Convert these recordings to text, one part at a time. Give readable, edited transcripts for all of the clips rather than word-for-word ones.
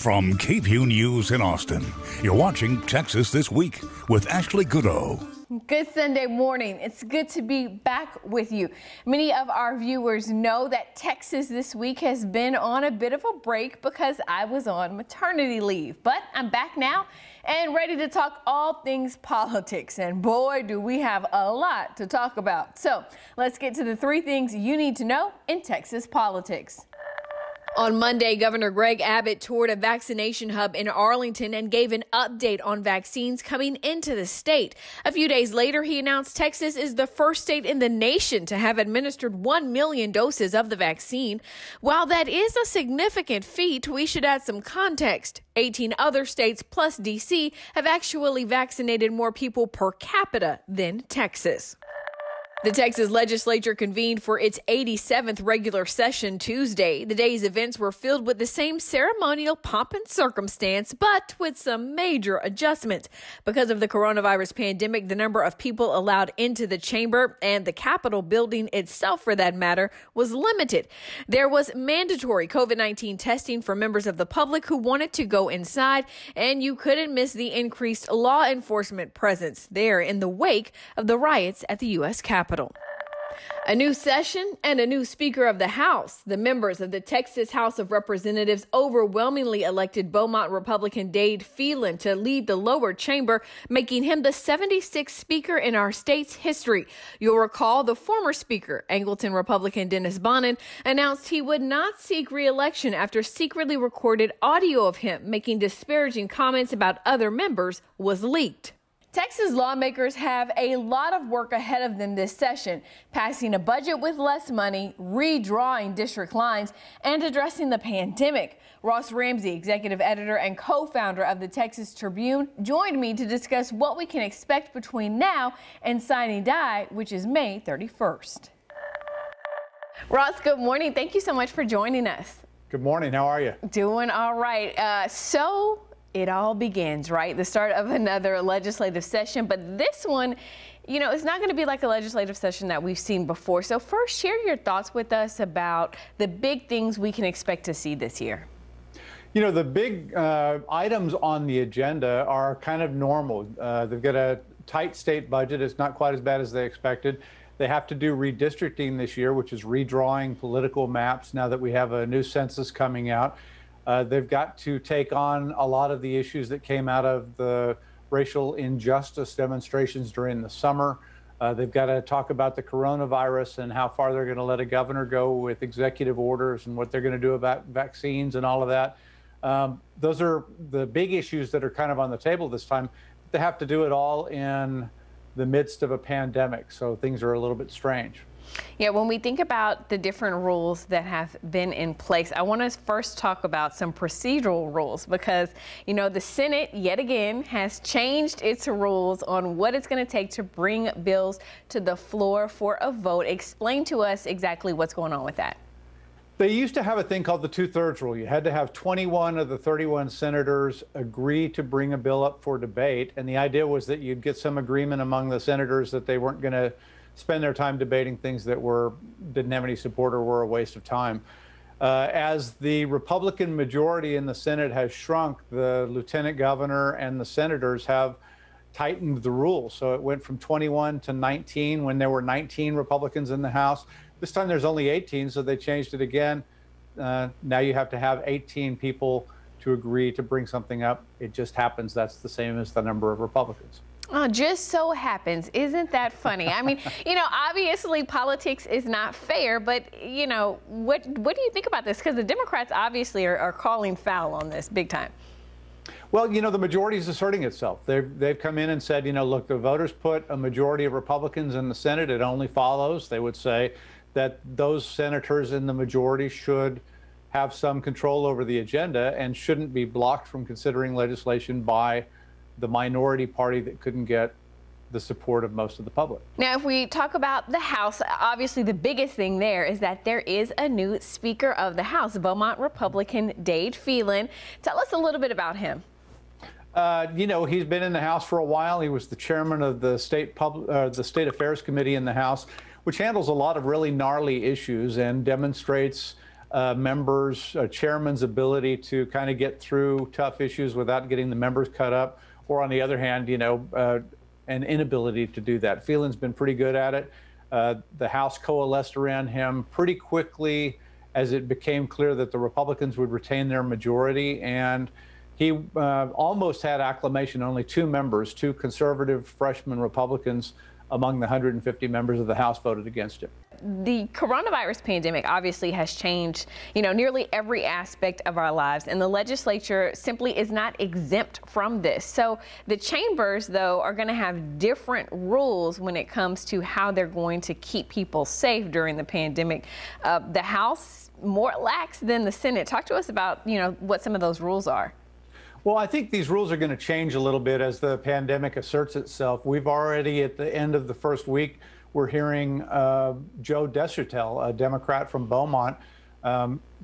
From KVUE News in Austin, you're watching Texas This Week with Ashley Goudeau. Good Sunday morning. It's good to be back with you. Many of our viewers know that Texas This Week has been on a bit of a break because I was on maternity leave, but I'm back now and ready to talk all things politics. And boy, do we have a lot to talk about. So let's get to the three things you need to know in Texas politics. On Monday, Governor Greg Abbott toured a vaccination hub in Arlington and gave an update on vaccines coming into the state. A few days later, he announced Texas is the first state in the nation to have administered 1 million doses of the vaccine. While that is a significant feat, we should add some context. 18 other states plus D.C. have actually vaccinated more people per capita than Texas. The Texas legislature convened for its 87th regular session Tuesday. The day's events were filled with the same ceremonial pomp and circumstance, but with some major adjustments. Because of the coronavirus pandemic, the number of people allowed into the chamber and the Capitol building itself, for that matter, was limited. There was mandatory COVID-19 testing for members of the public who wanted to go inside, and you couldn't miss the increased law enforcement presence there in the wake of the riots at the U.S. Capitol. A new session and a new Speaker of the House. The members of the Texas House of Representatives overwhelmingly elected Beaumont Republican Dade Phelan to lead the lower chamber, making him the 76th Speaker in our state's history. You'll recall the former Speaker, Angleton Republican Dennis Bonnen, announced he would not seek re-election after secretly recorded audio of him making disparaging comments about other members was leaked. Texas lawmakers have a lot of work ahead of them this session, passing a budget with less money, redrawing district lines, and addressing the pandemic. Ross Ramsey, executive editor and co-founder of The Texas Tribune, joined me to discuss what we can expect between now and sine die, which is May 31st. Ross, good morning. Thank you so much for joining us. Good morning. How are you? Doing all right. It all begins, right? The start of another legislative session, but this one, you know, it's not going to be like a legislative session that we've seen before. So first, share your thoughts with us about the big things we can expect to see this year. You know, the big items on the agenda are kind of normal. They've got a tight state budget. It's not quite as bad as they expected. They have to do redistricting this year, which is redrawing political maps now that we have a new census coming out. They've got to take on a lot of the issues that came out of the racial injustice demonstrations during the summer. They've got to talk about the coronavirus and how far they're going to let a governor go with executive orders and what they're going to do about vaccines and all of that. Those are the big issues that are kind of on the table this time. They have to do it all in the midst of a pandemic, so things are a little bit strange. Yeah, when we think about the different rules that have been in place, I want to first talk about some procedural rules because, you know, the Senate yet again has changed its rules on what it's going to take to bring bills to the floor for a vote. Explain to us exactly what's going on with that. They used to have a thing called the two-thirds rule. You had to have 21 of the 31 senators agree to bring a bill up for debate, and the idea was that you'd get some agreement among the senators that they weren't going to spend their time debating things that didn't have any support or were a waste of time. As the Republican majority in the Senate has shrunk, the lieutenant governor and the senators have tightened the rules. So it went from 21 to 19 when there were 19 Republicans in the House. This time there's only 18, so they changed it again. Now you have to have 18 people to agree to bring something up. It just happens that's the same as the number of Republicans. Oh, just so happens. Isn't that funny? I mean, you know, obviously politics is not fair, but, you know, what do you think about this? Because the Democrats obviously are calling foul on this big time. Well, you know, the majority is asserting itself. They've come in and said, you know, look, the voters put a majority of Republicans in the Senate. It only follows, they would say, that those senators in the majority should have some control over the agenda and shouldn't be blocked from considering legislation by the minority party that couldn't get the support of most of the public. Now, if we talk about the House, obviously the biggest thing there is that there is a new Speaker of the House, Beaumont Republican Dade Phelan. Tell us a little bit about him. You know, he's been in the House for a while. He was the chairman of the State Affairs Committee in the House, which handles a lot of really gnarly issues and demonstrates members, chairman's ability to kind of get through tough issues without getting the members cut up, or on the other hand, you know, an inability to do that. Phelan's been pretty good at it. The House coalesced around him pretty quickly as it became clear that the Republicans would retain their majority, and he almost had acclamation. Only two members, two conservative freshman Republicans among the 150 members of the House, voted against him. The coronavirus pandemic obviously has changed, you know, nearly every aspect of our lives, and the legislature simply is not exempt from this. So the chambers, though, are going to have different rules when it comes to how they're going to keep people safe during the pandemic. The House more lax than the Senate. Talk to us about, you know, what some of those rules are. Well, I think these rules are going to change a little bit as the pandemic asserts itself. We've already, at the end of the first week, we're hearing Joe Deschertel, a Democrat from Beaumont,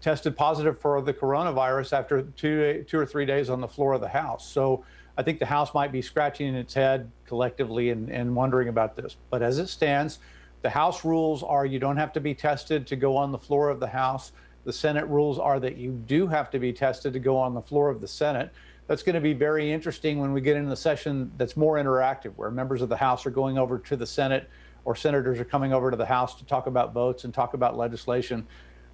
tested positive for the coronavirus after two or three days on the floor of the House. So I think the House might be scratching its head collectively and wondering about this. But as it stands, the House rules are you don't have to be tested to go on the floor of the House. The Senate rules are that you do have to be tested to go on the floor of the Senate. That's going to be very interesting when we get into the session that's more interactive, where members of the House are going over to the Senate, or senators are coming over to the House to talk about votes and talk about legislation.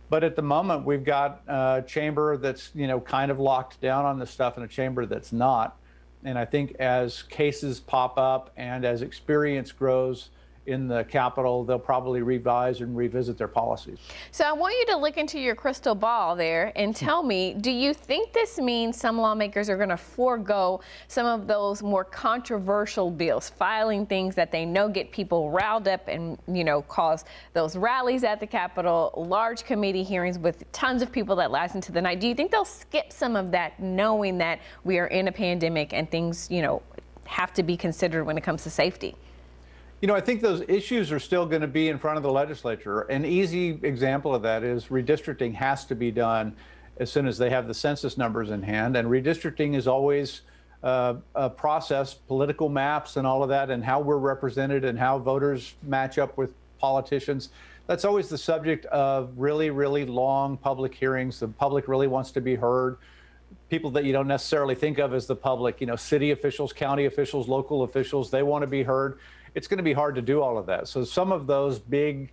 But at the moment, we've got a chamber that's, you know, kind of locked down on this stuff and a chamber that's not. And I think as cases pop up and as experience grows in the Capitol, they'll probably revise and revisit their policies. So I want you to look into your crystal ball there and tell me, do you think this means some lawmakers are going to forego some of those more controversial bills, filing things that they know get people riled up and, you know, cause those rallies at the Capitol, large committee hearings with tons of people that last into the night? Do you think they'll skip some of that, knowing that we are in a pandemic and things, you know, have to be considered when it comes to safety? You know, I think those issues are still going to be in front of the legislature. An easy example of that is redistricting has to be done as soon as they have the census numbers in hand. And redistricting is always a process, political maps and all of that, and how we're represented and how voters match up with politicians. That's always the subject of really, really long public hearings. The public really wants to be heard. People that you don't necessarily think of as the public, you know, city officials, county officials, local officials, they want to be heard. It's going to be hard to do all of that. So some of those big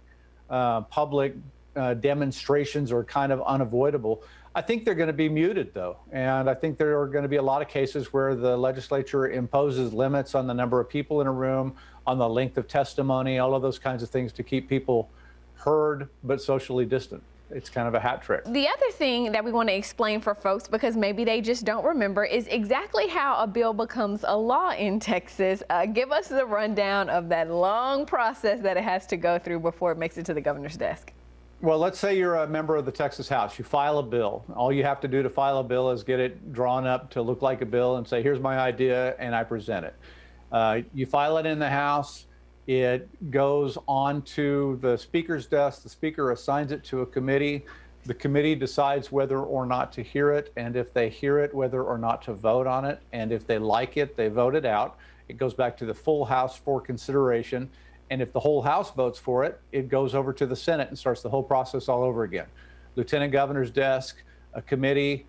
public demonstrations are kind of unavoidable. I think they're going to be muted, though. And I think there are going to be a lot of cases where the legislature imposes limits on the number of people in a room, on the length of testimony, all of those kinds of things to keep people heard but socially distant. It's kind of a hat trick. The other thing that we want to explain for folks, because maybe they just don't remember, is exactly how a bill becomes a law in Texas. Give us the rundown of that long process that it has to go through before it makes it to the governor's desk. Well, let's say you're a member of the Texas House. You file a bill. All you have to do to file a bill is get it drawn up to look like a bill and say, here's my idea, and I present it. You file it in the House. It goes on to the speaker's desk. The speaker assigns it to a committee. The committee decides whether or not to hear it, and if they hear it, whether or not to vote on it. And if they like it, they vote it out. It goes back to the full House for consideration. And if the whole House votes for it, it goes over to the Senate and starts the whole process all over again. Lieutenant Governor's desk, a committee,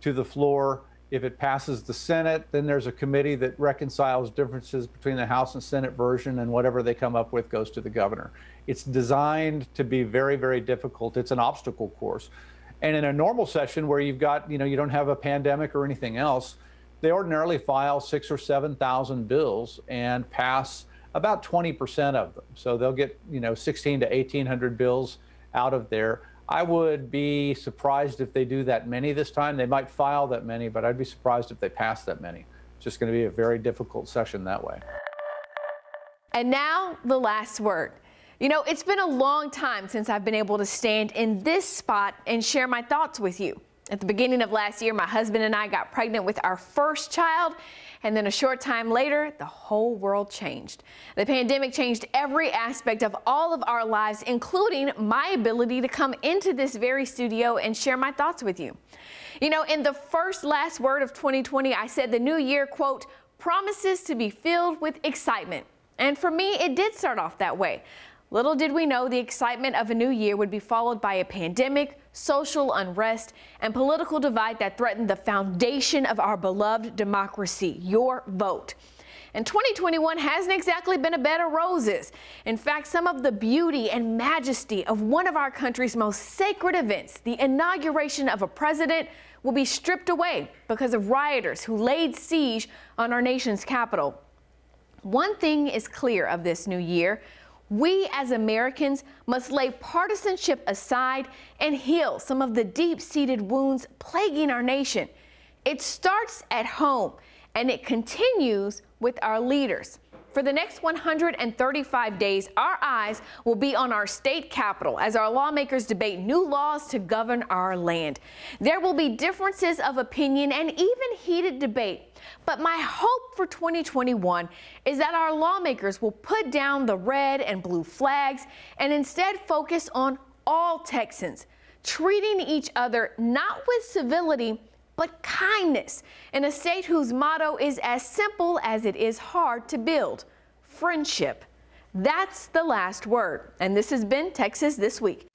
to the floor. If it passes the Senate, then there's a committee that reconciles differences between the House and Senate version, and whatever they come up with goes to the governor. It's designed to be very, very difficult. It's an obstacle course. And in a normal session where you've got, you know, you don't have a pandemic or anything else, they ordinarily file 6,000 or 7,000 bills and pass about 20% of them. So they'll get, you know, 1,600 to 1,800 bills out of there. I would be surprised if they do that many this time. They might file that many, but I'd be surprised if they pass that many. It's just going to be a very difficult session that way. And now, the last word. You know, it's been a long time since I've been able to stand in this spot and share my thoughts with you. At the beginning of last year, my husband and I got pregnant with our first child, and then a short time later, the whole world changed. The pandemic changed every aspect of all of our lives, including my ability to come into this very studio and share my thoughts with you. You know, in the first last word of 2020, I said the new year, quote, promises to be filled with excitement. And for me, it did start off that way. Little did we know the excitement of a new year would be followed by a pandemic, social unrest, and political divide that threaten the foundation of our beloved democracy, your vote. And 2021 hasn't exactly been a bed of roses. In fact, some of the beauty and majesty of one of our country's most sacred events, the inauguration of a president, will be stripped away because of rioters who laid siege on our nation's capital. One thing is clear of this new year. We as Americans must lay partisanship aside and heal some of the deep-seated wounds plaguing our nation. It starts at home, and it continues with our leaders. For the next 135 days, our eyes will be on our state capitol as our lawmakers debate new laws to govern our land. There will be differences of opinion and even heated debate. But my hope for 2021 is that our lawmakers will put down the red and blue flags and instead focus on all Texans, treating each other not with civility, but kindness, in a state whose motto is as simple as it is hard to build: friendship. That's the last word. And this has been Texas This Week.